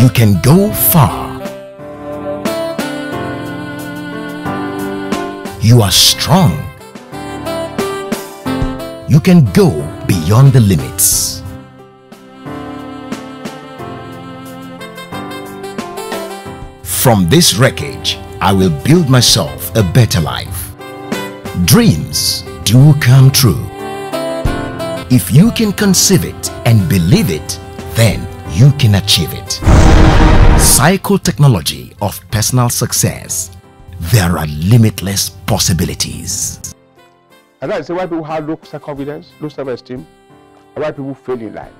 you can go far. You are strong. You can go beyond the limits. From this wreckage, I will build myself a better life. Dreams do come true. If you can conceive it and believe it, then you can achieve it. PsychoTechnology of Personal Success. There are limitless possibilities. And that's why people have low self-confidence, low self-esteem, and why people fail in life.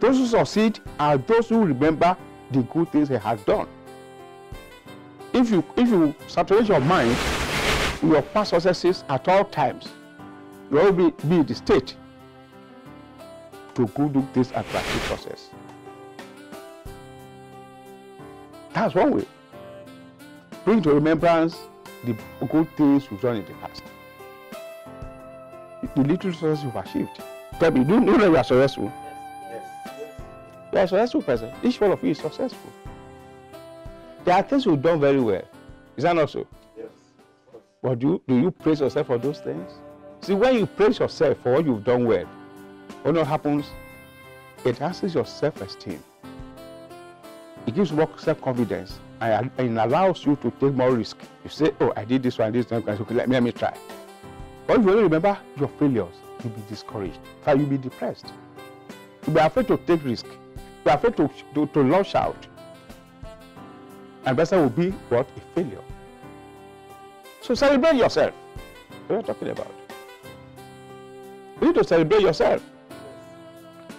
Those who succeed are those who remember the good things they have done. If you saturate your mind with your past successes at all times, you will be in the state to go do this attractive process. That's one way. Bring to remembrance the good things you've done in the past, the little success you've achieved. Tell me, do you know you are successful? You are a successful person. Each one of you is successful. There are things you've done very well. Is that not so? Yes. But do you praise yourself for those things? See, when you praise yourself for what you've done well, what happens? It enhances your self-esteem. It gives more self-confidence and it allows you to take more risk. You say, oh, I did this one, this one, okay, let me try. But if you only remember your failures, you'll be discouraged. In fact, you'll be depressed. You'll be afraid to take risk. You're afraid to launch out, and person will be what? A failure. So celebrate yourself. What are you talking about? You need to celebrate yourself.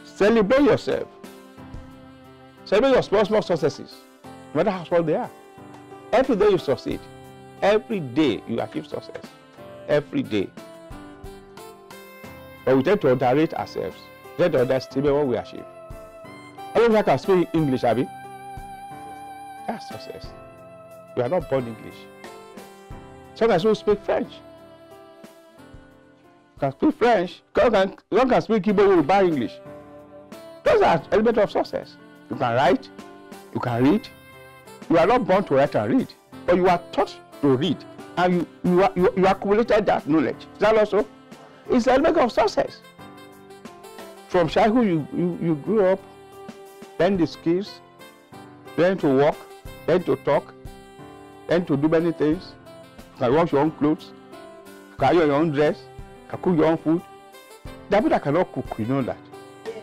Celebrate yourself. Celebrate your small successes, no matter how small they are. Every day you succeed. Every day you achieve success. Every day. But we tend to underrate ourselves. We tend to underestimate what we achieve. I don't think I can speak English, Abby. That's success. You are not born English. Sometimes you speak French. You can speak French. You can speak Hebrew with bad English. Those are elements of success. You can write. You can read. You are not born to write and read, but you are taught to read, and you accumulated that knowledge. Is that also? It's an element of success. From childhood, you grew up. Learn the skills, learn to walk, learn to talk, learn to do many things. You can wash your own clothes, you can iron your own dress, you can cook your own food. There are people that cannot cook, you know that. Yes.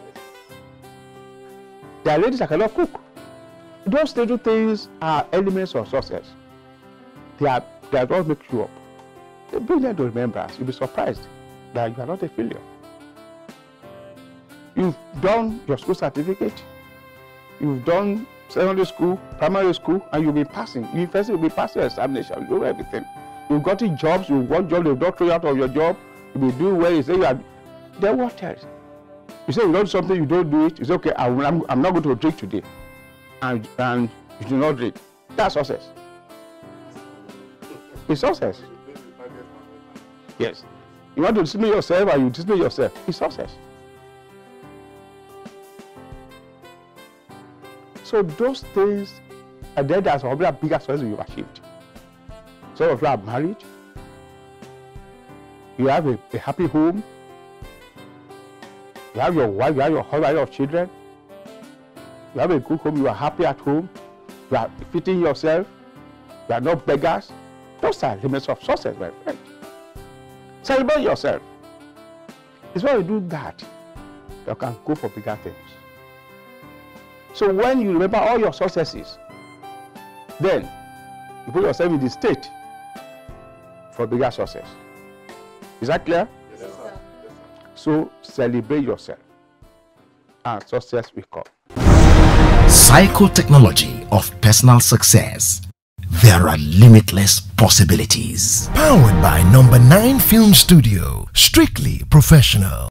There are ladies that cannot cook. Those little things are elements of success. They are what make you up. They bring them to remembrance. You'll be surprised that you are not a failure. You've done your school certificate. You've done secondary school, primary school, and you'll be passing. University will be passing your examination. You know everything. You've gotten jobs. You've got jobs. They've not thrown you out of your job. You'll be doing well. You say you are. Then what else? You say you don't do something. You don't do it. You say, okay, I'm not going to drink today, and you do not drink. That's success. It's success. Yes. You want to discipline yourself, and you discipline yourself. It's success. So those things are there that's probably a bigger success you've achieved. Some of you are married, you have a happy home, you have your wife, you have your husband, your children, you have a good home, you are happy at home, you are feeding yourself, you are not beggars. Those are limits of success, my friend. Celebrate yourself. It's when you do that, you can go for bigger things. So when you remember all your successes, then you put yourself in the state for bigger success. Is that clear? Yes, sir. So celebrate yourself and success will come. PsychoTechnology of Personal Success. There are limitless possibilities. Powered by Number 9 Film Studio. Strictly professional.